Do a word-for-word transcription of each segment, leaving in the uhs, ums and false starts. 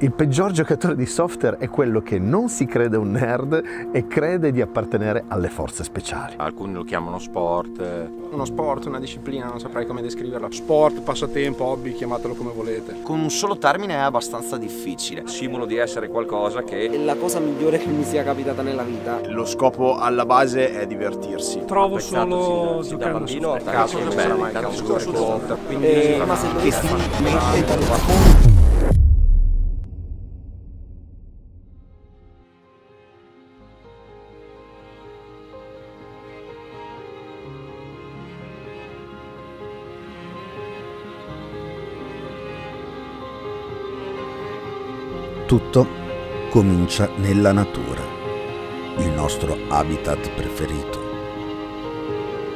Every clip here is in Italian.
Il peggior giocatore di software è quello che non si crede un nerd e crede di appartenere alle forze speciali. Alcuni lo chiamano sport. Uno sport, una disciplina, non saprei come descriverla. Sport, passatempo, hobby, chiamatelo come volete. Con un solo termine è abbastanza difficile. Simulo di essere qualcosa che... è la cosa migliore che mi sia capitata nella vita. Lo scopo alla base è divertirsi. Trovo solo giocando a sport. Da caso non sarà mai caso conta. Quindi... ma se dovessi... Tutto comincia nella natura, il nostro habitat preferito.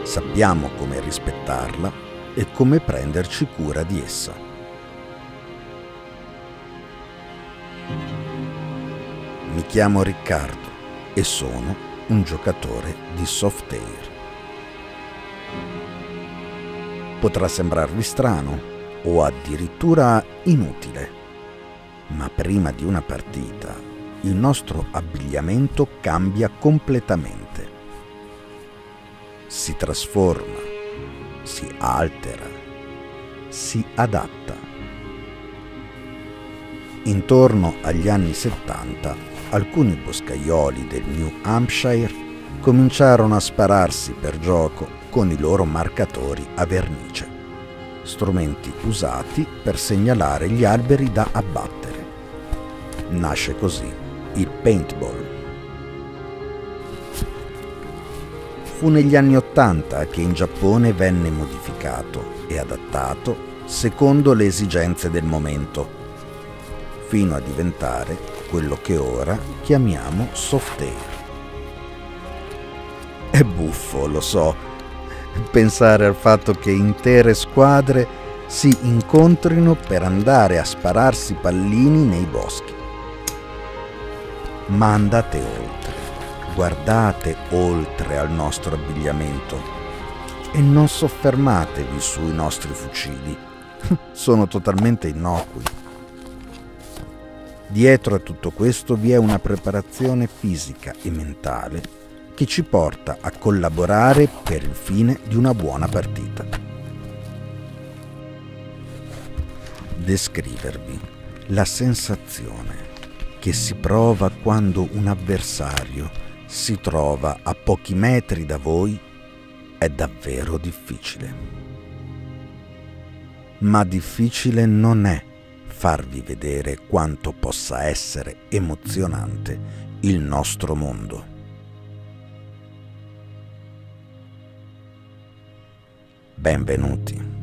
Sappiamo come rispettarla e come prenderci cura di essa. Mi chiamo Riccardo e sono un giocatore di software. Potrà sembrarvi strano o addirittura inutile. Ma prima di una partita, il nostro abbigliamento cambia completamente. Si trasforma, si altera, si adatta. Intorno agli anni settanta, alcuni boscaioli del New Hampshire cominciarono a spararsi per gioco con i loro marcatori a vernice, strumenti usati per segnalare gli alberi da abbattere. Nasce così il paintball. Fu negli anni ottanta che in Giappone venne modificato e adattato secondo le esigenze del momento, fino a diventare quello che ora chiamiamo soft air. È buffo, lo so, pensare al fatto che intere squadre si incontrino per andare a spararsi pallini nei boschi. Ma andate oltre, guardate oltre al nostro abbigliamento e non soffermatevi sui nostri fucili, sono totalmente innocui. Dietro a tutto questo vi è una preparazione fisica e mentale che ci porta a collaborare per il fine di una buona partita. Descrivervi la sensazione che si prova quando un avversario si trova a pochi metri da voi è davvero difficile. Ma difficile non è farvi vedere quanto possa essere emozionante il nostro mondo. Benvenuti.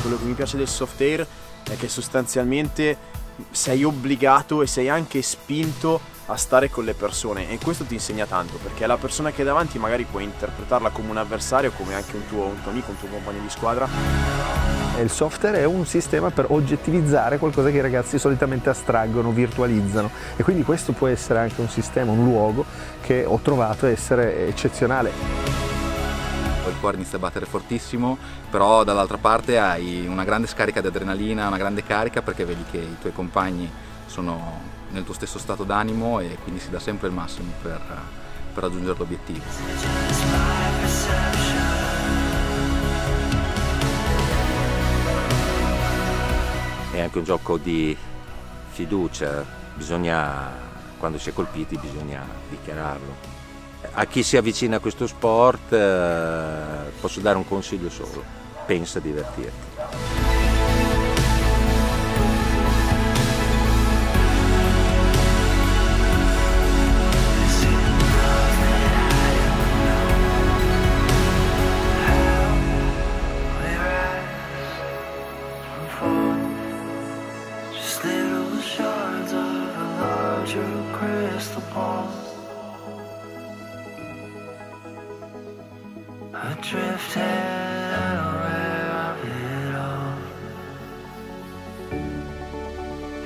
Quello che mi piace del soft air è che sostanzialmente sei obbligato e sei anche spinto a stare con le persone, e questo ti insegna tanto, perché la persona che è davanti magari puoi interpretarla come un avversario, come anche un tuo, un tuo amico, un tuo compagno di squadra. Il soft air è un sistema per oggettivizzare qualcosa che i ragazzi solitamente astraggono, virtualizzano, e quindi questo può essere anche un sistema, un luogo che ho trovato essere eccezionale. cuore inizia a battere fortissimo, però dall'altra parte hai una grande scarica di adrenalina, una grande carica, perché vedi che i tuoi compagni sono nel tuo stesso stato d'animo e quindi si dà sempre il massimo per, per raggiungere l'obiettivo. È anche un gioco di fiducia, bisogna, quando si è colpiti bisogna dichiararlo. A chi si avvicina a questo sport eh, posso dare un consiglio solo: pensa a divertirti. Crystal balls I drifted around it all,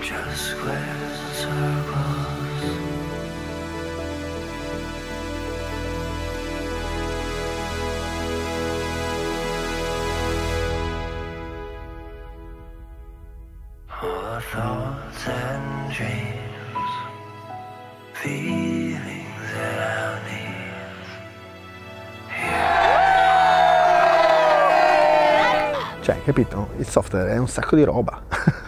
just squares and circles. Our thoughts and dreams, feelings and our needs. Cioè, capito? Il software è un sacco di roba.